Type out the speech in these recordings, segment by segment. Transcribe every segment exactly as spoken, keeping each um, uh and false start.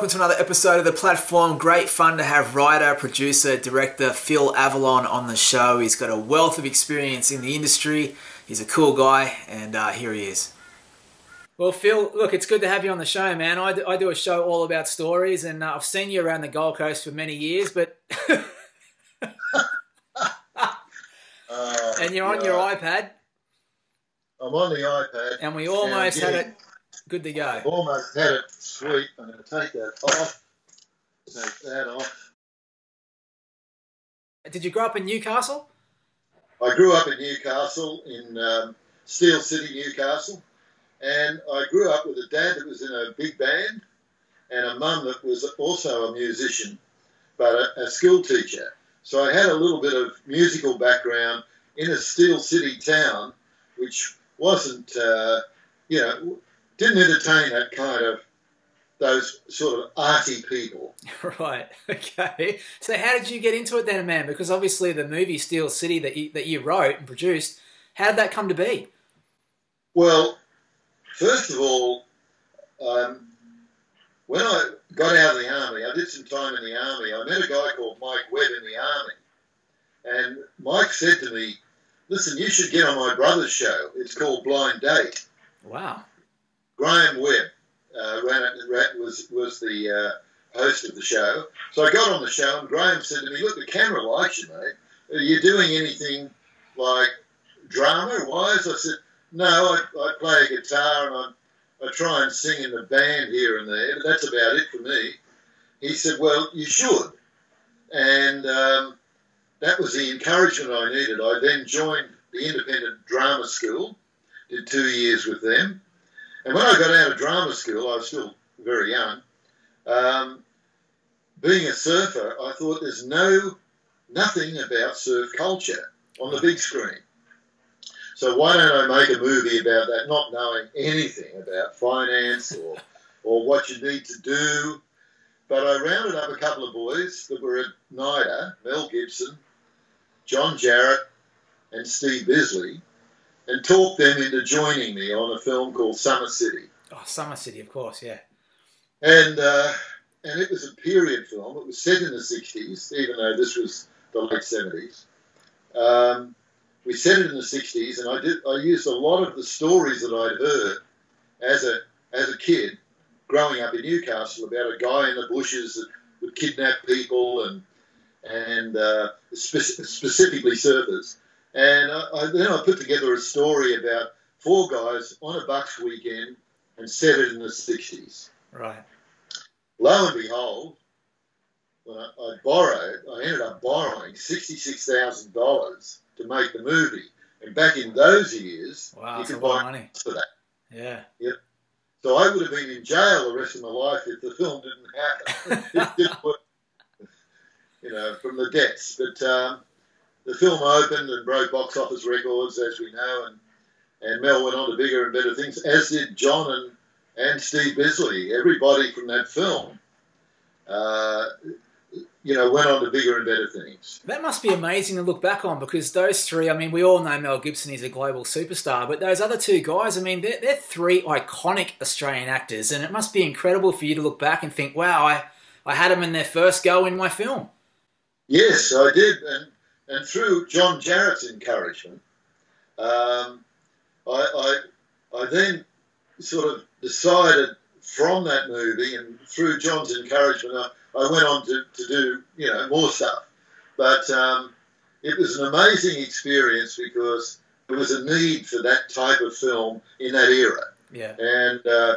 welcome to another episode of The Platform. Great fun to have writer, producer, director Phil Avalon on the show. He's got a wealth of experience in the industry. He's a cool guy, and uh, here he is. Well, Phil, look, it's good to have you on the show, man. I do, I do a show all about stories, and uh, I've seen you around the Gold Coast for many years, but... uh, and you're on yeah. your iPad. I'm on the iPad. And we almost and, yeah. had it good to go. I've almost had it. Sweet. I'm going to take that off. Take that off. Did you grow up in Newcastle? I grew up in Newcastle, in um, Steel City, Newcastle. And I grew up with a dad that was in a big band and a mum that was also a musician, but a, a school teacher. So I had a little bit of musical background in a Steel City town, which wasn't, uh, you know, didn't entertain that kind of, those sort of arty people. Right, okay. So how did you get into it then, man? Because obviously the movie Steel City that you, that you wrote and produced, how did that come to be? Well, first of all, um, when I got out of the Army, I did some time in the Army. I met a guy called Mike Webb in the Army. And Mike said to me, listen, you should get on my brother's show. It's called Blind Date. Wow. Graham Webb uh, ran it, was, was the uh, host of the show. So I got on the show and Graham said to me, look, the camera likes you, mate. Are you doing anything like drama-wise? I said, no, I, I play guitar and I, I try and sing in the band here and there, but that's about it for me. He said, well, you should. And... Um, that was the encouragement I needed. I then joined the Independent Drama School, did two years with them. And when I got out of drama school, I was still very young, um, being a surfer, I thought there's no nothing about surf culture on the big screen. So why don't I make a movie about that, not knowing anything about finance or, or what you need to do? But I rounded up a couple of boys that were at NIDA, Mel Gibson, John Jarratt and Steve Bisley, and talked them into joining me on a film called Summer City. Oh, Summer City, of course, yeah. And uh, and it was a period film. It was set in the sixties, even though this was the late seventies. Um, we set it in the sixties, and I did. I used a lot of the stories that I'd heard as a as a kid growing up in Newcastle about a guy in the bushes that would kidnap people and and uh, spe specifically surfers. And I, I, then I put together a story about four guys on a bucks weekend and set it in the sixties. Right. Lo and behold, when I, I borrowed, I ended up borrowing sixty-six thousand dollars to make the movie. And back in those years, wow, you could buy money for that. Yeah. Yep. So I would have been in jail the rest of my life if the film didn't happen. It didn't work, you know, from the debts. But um, the film opened and broke box office records, as we know, and, and Mel went on to bigger and better things, as did John and, and Steve Bisley. Everybody from that film, uh, you know, went on to bigger and better things. That must be amazing to look back on, because those three, I mean, we all know Mel Gibson is a global superstar, but those other two guys, I mean, they're, they're three iconic Australian actors, and it must be incredible for you to look back and think, wow, I, I had them in their first go in my film. Yes, I did, and, and through John Jarrett's encouragement, um, I, I, I then sort of decided from that movie and through John's encouragement, I, I went on to, to do, you know, more stuff. But um, it was an amazing experience because there was a need for that type of film in that era. Yeah. And uh,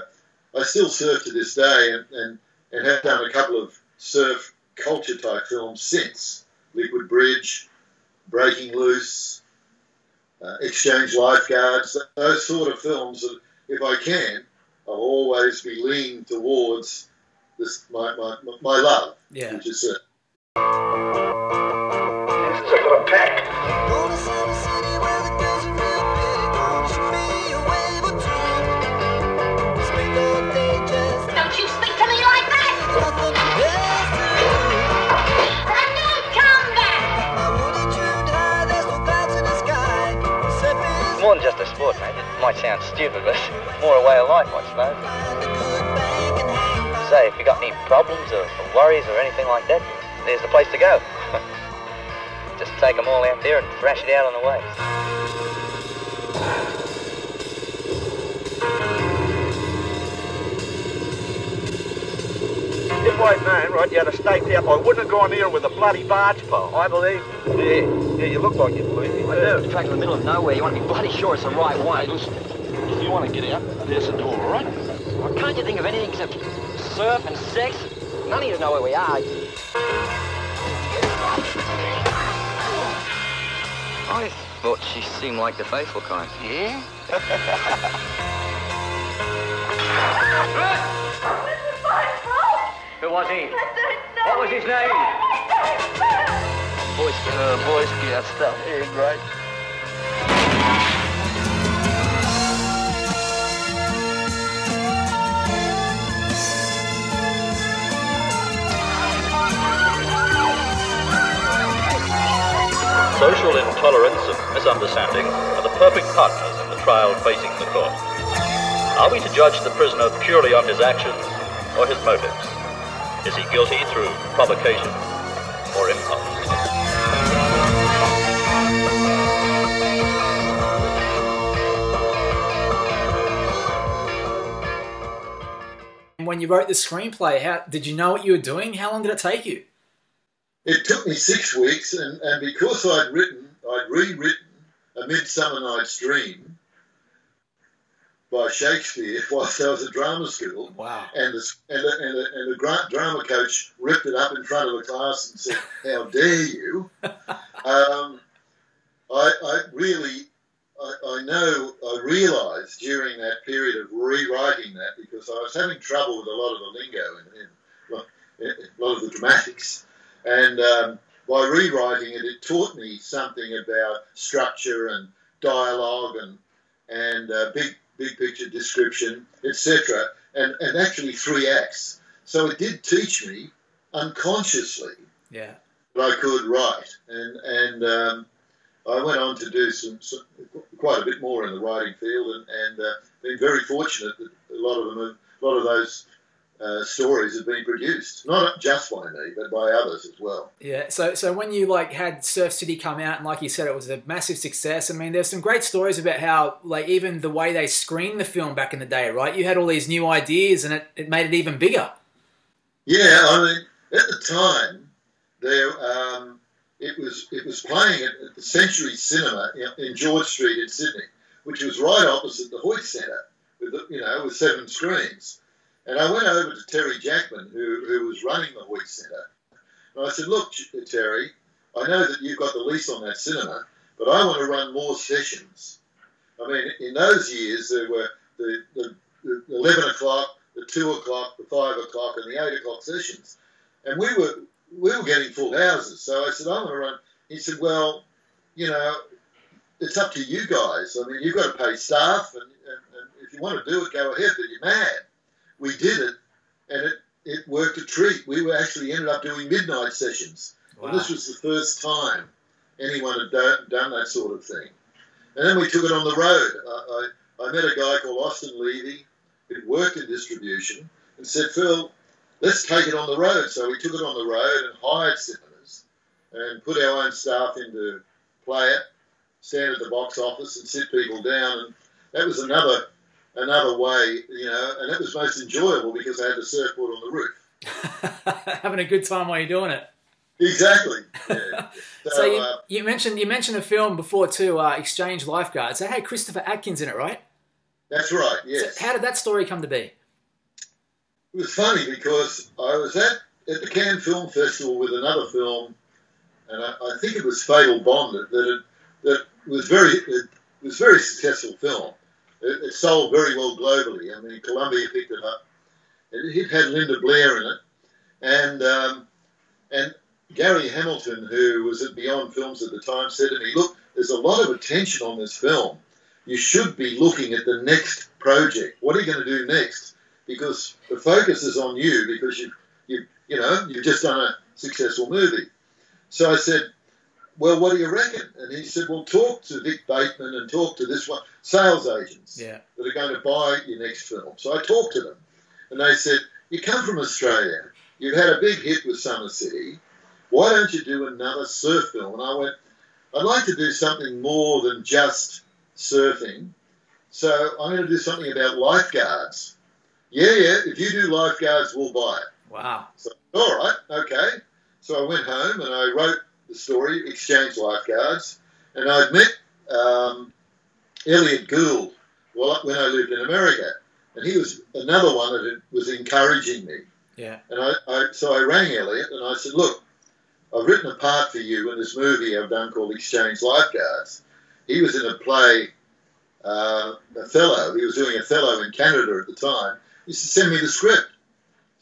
I still surf to this day and, and, and have done a couple of surf culture type films since. Liquid Bridge, Breaking Loose, uh, Exchange Lifeguards, those sort of films that, if I can, I'll always be leaning towards this, my, my, my love, yeah. Which is it. Let's take a pack. Don't you speak to me like that! Then don't come back! It's more than just a sport, mate. It might sound stupid, but it's more a way of life, I suppose. say, if you've got any problems or worries or anything like that, there's the place to go. Just take them all out there and thrash it out on the way. If I'd known, right, you had a staked out, I wouldn't have gone here with a bloody barge pole. I believe. Yeah, yeah, you look like you believe me. I do. Track in the middle of nowhere, you want to be bloody sure it's the right way. Listen, if you want to get out, there's the door, all right? Well, can't you think of anything except surf and sex? None of you know where we are. I thought she seemed like the faithful kind. Yeah? Who was he? I don't know. What was his name? Boy Scout, Boy Scout stuff. Yeah, great. Social intolerance and misunderstanding are the perfect partners in the trial facing the court. Are we to judge the prisoner purely on his actions or his motives? Is he guilty through provocation or impulse? When you wrote the screenplay, how did you know what you were doing? How long did it take you? It took me six weeks, and, and because I'd written, I'd rewritten A Midsummer Night's Dream by Shakespeare whilst I was at drama school. Wow. And the, and the, and the, and the drama coach ripped it up in front of the class and said, how dare you? um, I, I really, I, I know, I realised during that period of rewriting that, because I was having trouble with a lot of the lingo and, and, and a lot of the dramatics. And um, by rewriting it, it taught me something about structure and dialogue and and uh, big big picture description, et cetera. And and actually three acts. So it did teach me unconsciously, yeah, that I could write. And and um, I went on to do some, some quite a bit more in the writing field, and, and uh, been very fortunate that a lot of them, a lot of those. Uh, stories have been produced, not just by me, but by others as well. Yeah, so so when you like had Surf City come out, and like you said, it was a massive success. I mean, there's some great stories about how, like, even the way they screened the film back in the day, right? You had all these new ideas, and it, it made it even bigger. Yeah, I mean, at the time, there um, it was it was playing at, at the Century Cinema in, in George Street in Sydney, which was right opposite the Hoyts Centre, with the, you know, with seven screens. And I went over to Terry Jackman, who, who was running the Hoyts Centre, and I said, look, Terry, I know that you've got the lease on that cinema, but I want to run more sessions. I mean, in those years, there were the, the, the eleven o'clock, the two o'clock, the five o'clock, and the eight o'clock sessions. And we were we were getting full houses. So I said, I want to run. He said, well, you know, it's up to you guys. I mean, you've got to pay staff, and, and, and if you want to do it, go ahead, but you're mad. We did it, and it, it worked a treat. We were actually ended up doing midnight sessions. Wow. And this was the first time anyone had done, done that sort of thing. And then we took it on the road. I, I, I met a guy called Austin Levy who worked in distribution and said, Phil, let's take it on the road. So we took it on the road and hired cinemas and put our own staff in to play it, stand at the box office and sit people down. And that was another... Another way, you know, and it was most enjoyable because I had the surfboard on the roof. Having a good time while you're doing it. Exactly. Yeah. So, so you, uh, you mentioned you mentioned a film before too, uh, Exchange Lifeguards. It had Christopher Atkins in it, right? That's right, yes. So how did that story come to be? It was funny because I was at, at the Cannes Film Festival with another film, and I, I think it was Fatal Bond, that, that, it, that was very, it was a very successful film. It sold very well globally. I mean, Columbia picked it up. It had Linda Blair in it. And um, and Gary Hamilton, who was at Beyond Films at the time, said to me, look, there's a lot of attention on this film. You should be looking at the next project. What are you going to do next? Because the focus is on you because, you you you know, you've just done a successful movie. So I said, well, what do you reckon? And he said, well, talk to Vic Bateman and talk to this one, sales agents, yeah, that are going to buy your next film. So I talked to them, and they said, You come from Australia. You've had a big hit with Summer City. Why don't you do another surf film? And I went, I'd like to do something more than just surfing. So I'm going to do something about lifeguards. Yeah, yeah, if you do lifeguards, we'll buy it. Wow. So, all right, okay. So I went home and I wrote the story, Exchange Lifeguards, and I'd met um, Elliot Gould when I lived in America, and he was another one that was encouraging me. Yeah. And I, I so I rang Elliot and I said, look, I've written a part for you in this movie I've done called Exchange Lifeguards. He was in a play, uh, Othello. He was doing Othello in Canada at the time. He said, send me the script.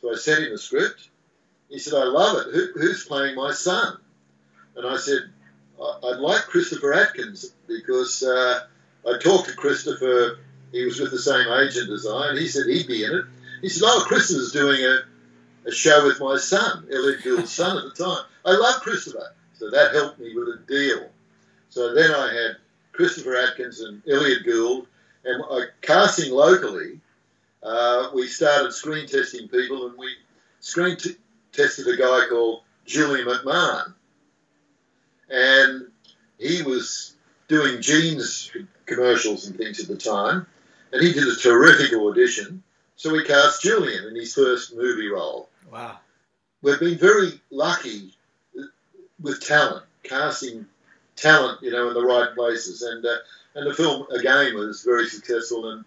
So I sent him the script. He said, I love it. Who, who's playing my son? And I said, I'd like Christopher Atkins, because uh, I talked to Christopher. He was with the same agent as I, and he said he'd be in it. He said, oh, Christopher's doing a a show with my son, Elliot Gould's son at the time. I love Christopher. So that helped me with a deal. So then I had Christopher Atkins and Elliot Gould, and uh, casting locally, uh, we started screen testing people, and we screen t tested a guy called Julian McMahon. And he was doing jeans commercials and things at the time, and he did a terrific audition. So we cast Julian in his first movie role. Wow. We've been very lucky with talent, casting talent, you know, in the right places. And uh, and the film, again, was very successful. And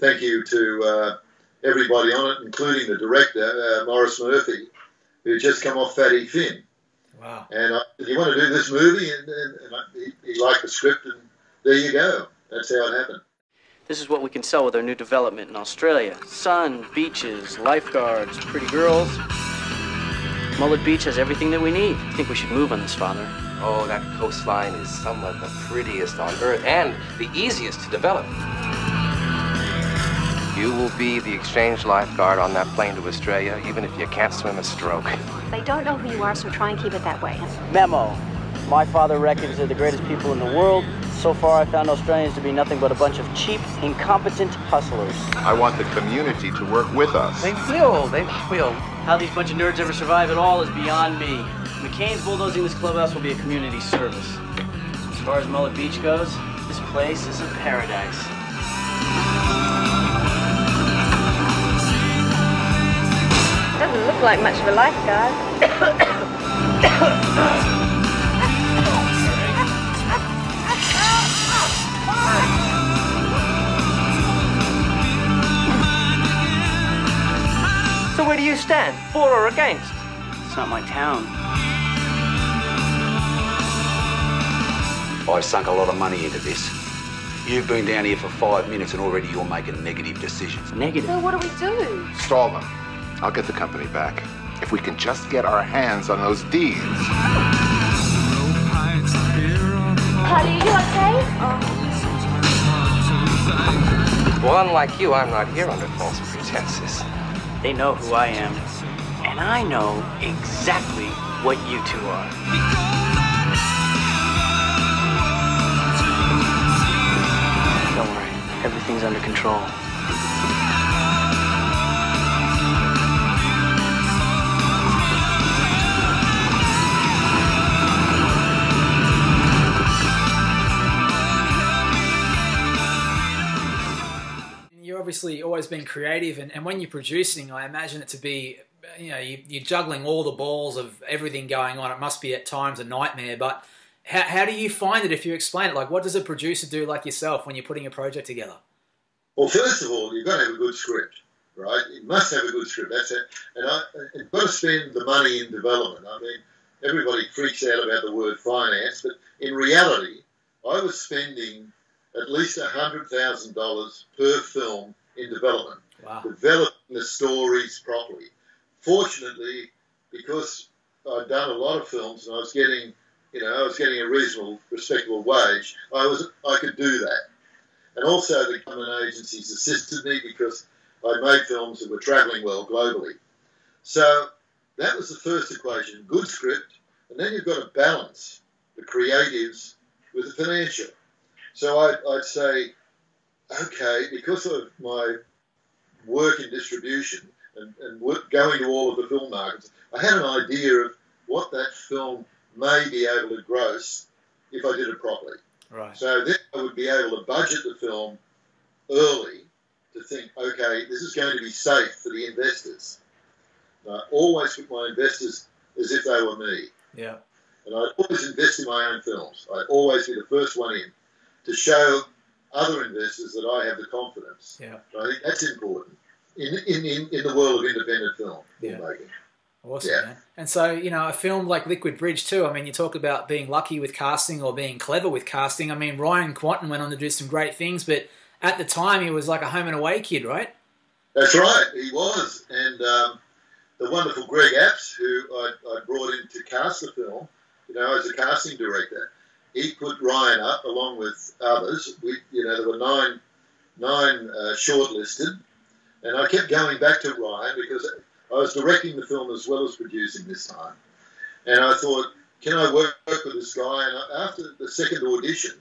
thank you to uh, everybody on it, including the director, uh, Morris Murphy, who had just come off Fatty Finn. Wow. And I said, you want to do this movie? And, and, and I, he, he liked the script, and there you go. That's how it happened. This is what we can sell with our new development in Australia. Sun, beaches, lifeguards, pretty girls. Mullet Beach has everything that we need. I think we should move on this, Father. Oh, that coastline is some of the prettiest on earth and the easiest to develop. You will be the exchange lifeguard on that plane to Australia, even if you can't swim a stroke. They don't know who you are, so try and keep it that way. Memo. My father reckons they're the greatest people in the world. So far, I found Australians to be nothing but a bunch of cheap, incompetent hustlers. I want the community to work with us. They will, they will. How these bunch of nerds ever survive at all is beyond me. McCain's bulldozing this clubhouse will be a community service. As far as Mullet Beach goes, this place is a paradise. It doesn't look like much of a lifeguard. So where do you stand, for or against? It's not my town. I've sunk a lot of money into this. You've been down here for five minutes and already you're making negative decisions. Negative? So what do we do? Stall them. I'll get the company back. If we can just get our hands on those deeds. Paddy, are you okay? Oh. Well, unlike you, I'm not here under false pretenses. They know who I am, and I know exactly what you two are. Don't worry, everything's under control. Obviously always been creative, and, and when you're producing, I imagine it to be, you know, you, you're juggling all the balls of everything going on. It must be at times a nightmare, but how, how do you find it if you explain it? Like, what does a producer do like yourself when you're putting a project together? Well, first of all, you've got to have a good script, right? You must have a good script. That's it. And I, you've got to spend the money in development. I mean, everybody freaks out about the word finance, but in reality, I was spending at least one hundred thousand dollars per film in development, wow. Developing the stories properly. Fortunately, because I'd done a lot of films and I was getting, you know, I was getting a reasonable, respectable wage, I was, I could do that. And also the government agencies assisted me because I made films that were travelling well globally. So that was the first equation, good script, and then you've got to balance the creatives with the financial. So I'd, I'd say, okay, because of my work in distribution, and, and work, going to all of the film markets, I had an idea of what that film may be able to gross if I did it properly. Right. So then I would be able to budget the film early to think, okay, this is going to be safe for the investors. And I always put my investors as if they were me. Yeah. And I always invest in my own films. I always be the first one in to show other investors that I have the confidence. Yeah. And I think that's important in, in, in, in the world of independent film. Yeah. Filmmaking. Awesome, yeah. Man. And so, you know, a film like Liquid Bridge too, I mean, you talk about being lucky with casting or being clever with casting. I mean, Ryan Quanten went on to do some great things, but at the time he was like a home and away kid, right? That's right, he was. And um, the wonderful Greg Apps, who I, I brought in to cast the film, you know, as a casting director, he put Ryan up along with others. We, you know, there were nine, nine uh, shortlisted. And I kept going back to Ryan because I was directing the film as well as producing this time. And I thought, can I work with this guy? And after the second audition,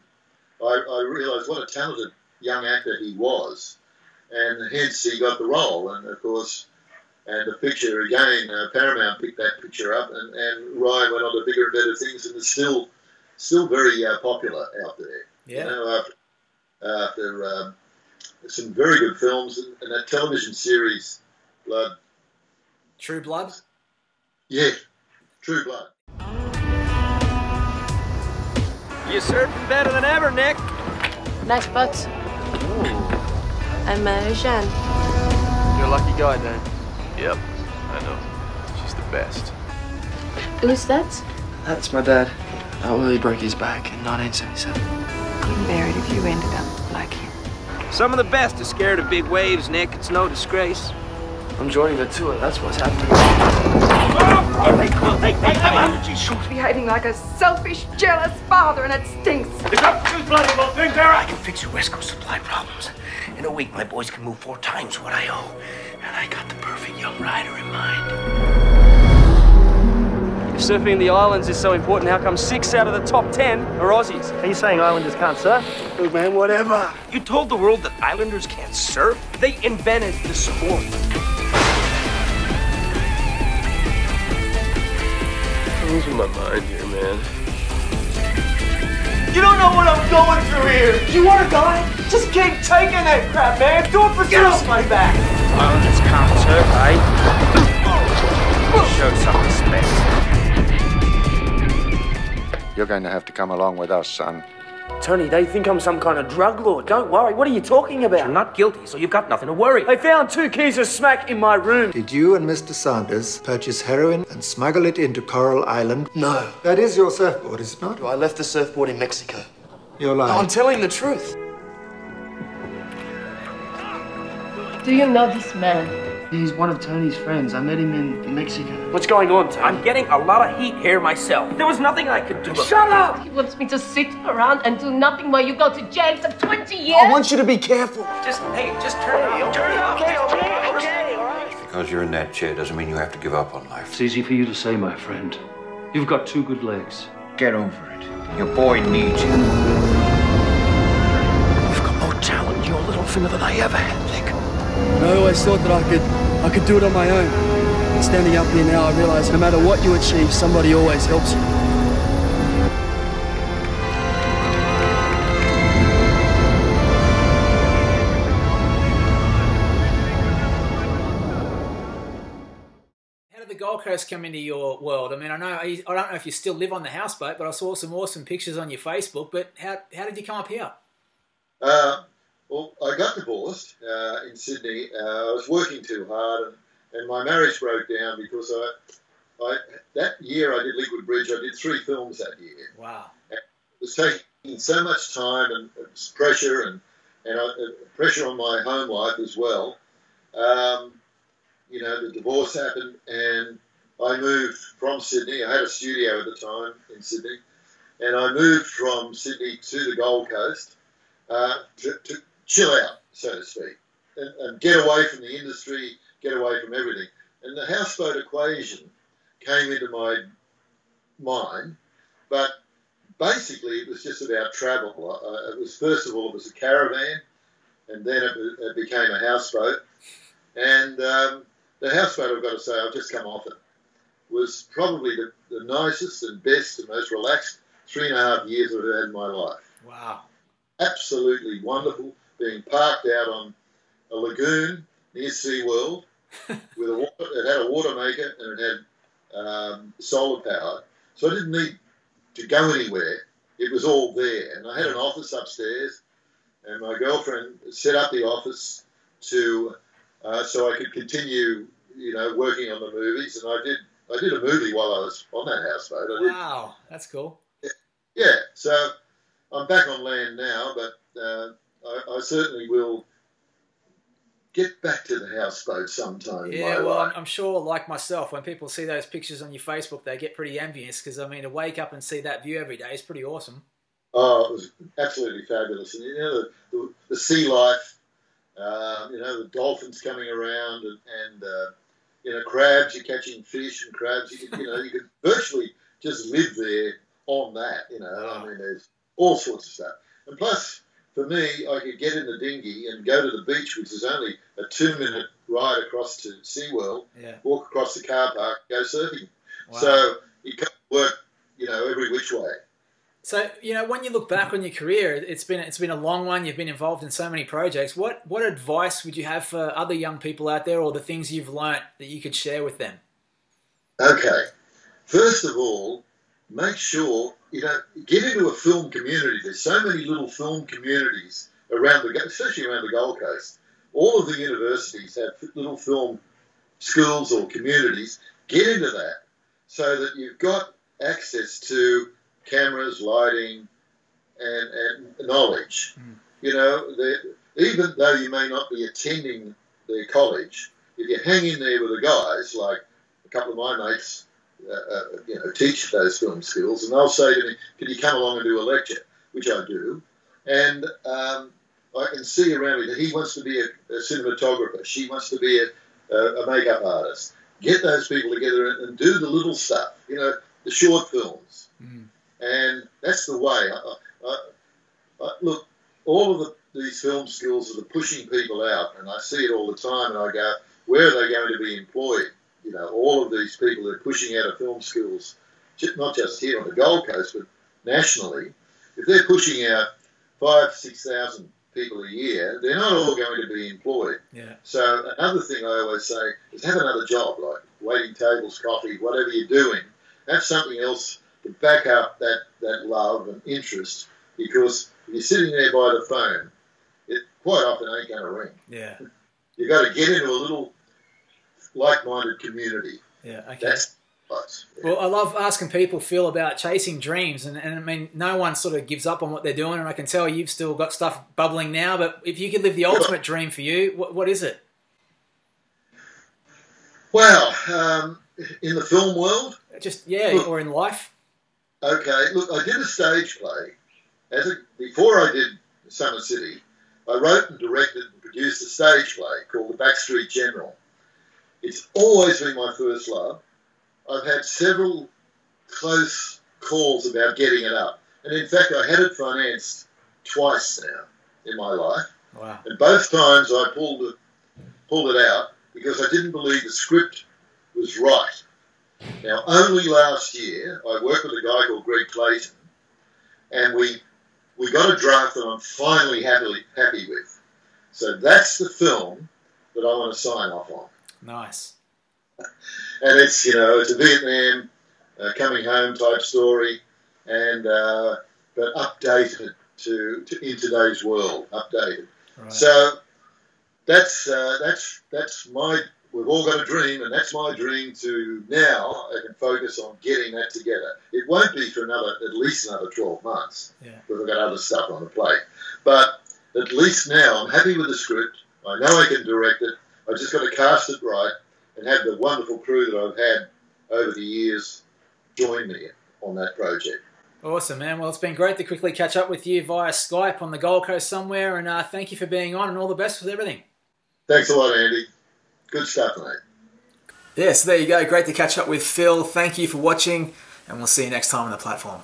I, I realised what a talented young actor he was. And hence he got the role. And, of course, and the picture, again, uh, Paramount picked that picture up. And, and Ryan went on to bigger and better things and is still, still very uh, popular out there. Yeah. You know, after after um, some very good films and, and that television series, Blood. True Blood? Yeah, True Blood. You're surfing better than ever, Nick. Nice boats. I'm uh, Jeanne. You're a lucky guy, Dan. Yep, I know. She's the best. Who's that? That's my dad. I really broke his back in nineteen seventy-seven. Couldn't bear it if you ended up like him. Some of the best are scared of big waves, Nick. It's no disgrace. I'm joining the tour, that's what's happening. Oh, behaving like a selfish, jealous father, and it stinks. The cop too bloody well thing there. I can fix your West Coast supply problems. In a week, my boys can move four times what I owe. And I got the perfect young rider in mind. If surfing in the islands is so important, how come six out of the top ten are Aussies? Are you saying islanders can't surf? Look, man, whatever. You told the world that islanders can't surf? They invented the sport. I'm losing my mind here, man. You don't know what I'm going through here. You want to die? Just keep taking that crap, man. Do it for yourself, my back. Islanders can't surf, eh? Show some respect. You're going to have to come along with us, son. Tony, they think I'm some kind of drug lord. Don't worry. What are you talking about? You're not guilty, so you've got nothing to worry. They found two keys of smack in my room. Did you and Mister Sanders purchase heroin and smuggle it into Coral Island? No. That is your surfboard, is it not? I left the surfboard in Mexico. You're lying. No, I'm telling the truth. Do you know this man? He's one of Tony's friends. I met him in Mexico. What's going on, Tony? I'm getting a lot of heat here myself. There was nothing I could do. Shut up! He wants me to sit around and do nothing while you go to jail for twenty years. I want you to be careful. Just, hey, just turn it off. Turn it off. Okay, okay, okay, all right. Because you're in that chair doesn't mean you have to give up on life. It's easy for you to say, my friend. You've got two good legs. Get over it. Your boy needs you. You've got more talent in your little finger than I ever had, Nick. I always thought that I could, I could do it on my own. And standing up here now, I realise no matter what you achieve, somebody always helps you. How did the Gold Coast come into your world? I mean, I know I don't know if you still live on the houseboat, but I saw some awesome pictures on your Facebook. But how how did you come up here? Uh. Well, I got divorced uh, in Sydney. Uh, I was working too hard, and, and my marriage broke down because I, I, that year I did Liquid Bridge. I did three films that year. Wow! And it was taking so much time and it was pressure, and and I, pressure on my home life as well. Um, you know, the divorce happened, and I moved from Sydney. I had a studio at the time in Sydney, and I moved from Sydney to the Gold Coast uh, to. to chill out, so to speak, and, and get away from the industry, get away from everything. And the houseboat equation came into my mind, but basically it was just about travel. Uh, it was, first of all, it was a caravan, and then it, it became a houseboat. And um, The house photo, I've got to say, I've just come off it, was probably the, the nicest and best and most relaxed three and a half years I've had in my life. Wow. Absolutely wonderful, being parked out on a lagoon near SeaWorld. with a water, it had a water maker and it had um, solar power. So I didn't need to go anywhere. It was all there. And I had an office upstairs, and my girlfriend set up the office to uh, so I could continue, you know, working on the movies. And I did I did a movie while I was on that houseboat. I wow, did. That's cool. Yeah. yeah, so I'm back on land now, but uh, I, I certainly will get back to the houseboat sometime. Yeah, well, life. I'm sure, like myself, when people see those pictures on your Facebook, they get pretty envious because, I mean, to wake up and see that view every day is pretty awesome. Oh, it was absolutely fabulous. And, you know, the, the, the sea life, uh, you know, the dolphins coming around and, and uh, you know, crabs, you're catching fish and crabs. You, could, you know, you could virtually just live there on that, you know. Wow. I mean, there's all sorts of stuff. And plus, for me, I could get in the dinghy and go to the beach, which is only a two-minute ride across to SeaWorld, yeah. walk across the car park, go surfing. Wow. So you can't work, you know, every which way. So, you know, when you look back on your career, it's been it's been a long one. You've been involved in so many projects. What what advice would you have for other young people out there, or the things you've learnt that you could share with them? Okay. First of all, make sure, you know, get into a film community. There's so many little film communities around the, especially around the Gold Coast. All of the universities have little film schools or communities. Get into that so that you've got access to cameras, lighting, and, and knowledge. Mm. You know, even though you may not be attending their college, if you hang in there with the guys, like a couple of my mates, Uh, uh, you know, teach those film skills, and they'll say to me, can you come along and do a lecture, which I do, and um, I can see around me that he wants to be a, a cinematographer, she wants to be a, a makeup artist. Get those people together and, and do the little stuff, you know, the short films, mm. and that's the way. I, I, I, look, all of the, these film skills are the pushing people out, and I see it all the time, and I go, where are they going to be employed? You know, all of these people that are pushing out of film schools, not just here on the Gold Coast, but nationally, if they're pushing out five, six thousand people a year, they're not all going to be employed. Yeah. So another thing I always say is have another job, like waiting tables, coffee, whatever you're doing. Have something else to back up that, that love and interest, because if you're sitting there by the phone, it quite often ain't going to ring. Yeah. You've got to get into a little like-minded community. Yeah, okay. That's nice. Yeah. Well, I love asking people, Phil, about chasing dreams, and, and I mean, no one sort of gives up on what they're doing, and I can tell you've still got stuff bubbling now, but if you could live the ultimate dream for you, what, what is it? Well, um, in the film world? Just, yeah, look, or in life. Okay, look, I did a stage play. As a, before I did Summer City, I wrote and directed and produced a stage play called The Backstreet General. It's always been my first love. I've had several close calls about getting it up. And, in fact, I had it financed twice now in my life. Wow. And both times I pulled it, pulled it out because I didn't believe the script was right. Now, only last year I worked with a guy called Greg Clayton, and we we got a draft that I'm finally happily, happy with. So that's the film that I want to sign off on. Nice. And it's, you know, it's a Vietnam uh, coming home type story, and uh, but updated to, to in today's world, updated. Right. So that's uh, that's that's my. We've all got a dream, and that's my dream. To now, I can focus on getting that together. It won't be for another, at least another twelve months, yeah. because I've got other stuff on the plate. But at least now, I'm happy with the script. I know I can direct it. I've just got to cast it right and have the wonderful crew that I've had over the years join me on that project. Awesome, man. Well, it's been great to quickly catch up with you via Skype on the Gold Coast somewhere, and uh, thank you for being on, and all the best with everything. Thanks a lot, Andy. Good stuff, mate. Yeah, so there you go. Great to catch up with Phil. Thank you for watching, and we'll see you next time on The Platform.